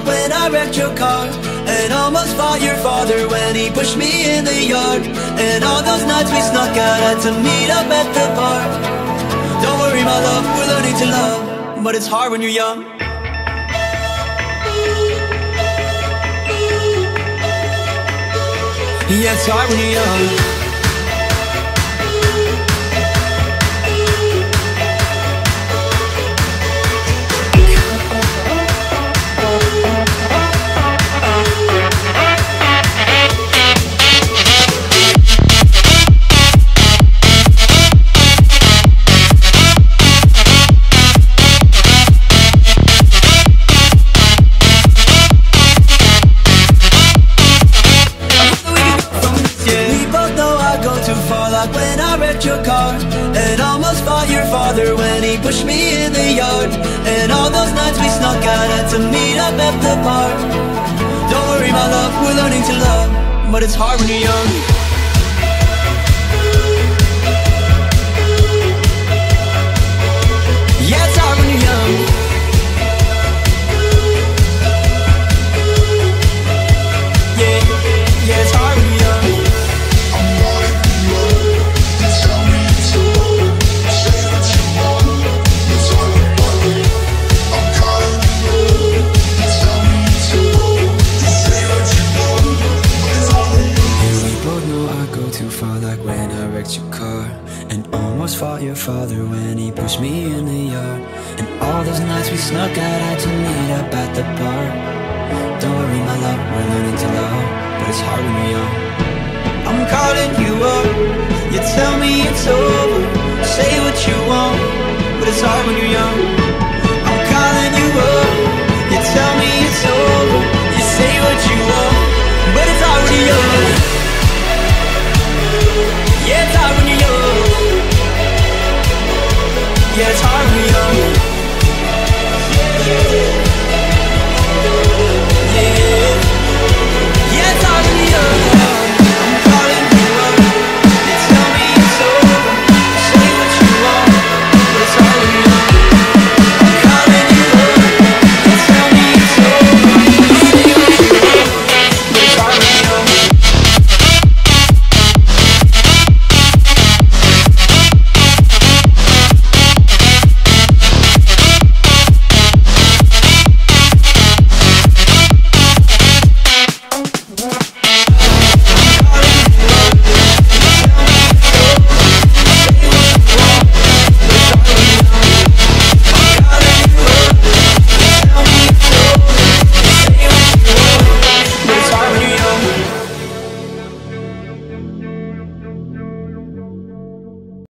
cried when I wrecked your car, and almost fought your father when he pushed me in the yard. And all those nights we snuck out had to meet up at the bar. Don't worry, my love, we're learning to love, but it's hard when you're young. Yeah, it's hard when you're young. Like when I wrecked your car, and almost fought your father when he pushed me in the yard. And all those nights we snuck out had to meet up at the bar. Don't worry, my love, we're learning to love, but it's hard when you're young. Yeah, it's hard when you're young. Yeah, yeah, it's hard when you're young. Fought your father when he pushed me in the yard, and all those nights we snuck out had to meet up at the bar. Don't worry, my love, we're learning to love, but it's hard when we're young. I'm calling you up, you tell me it's over, say what you want, but it's hard when you're young.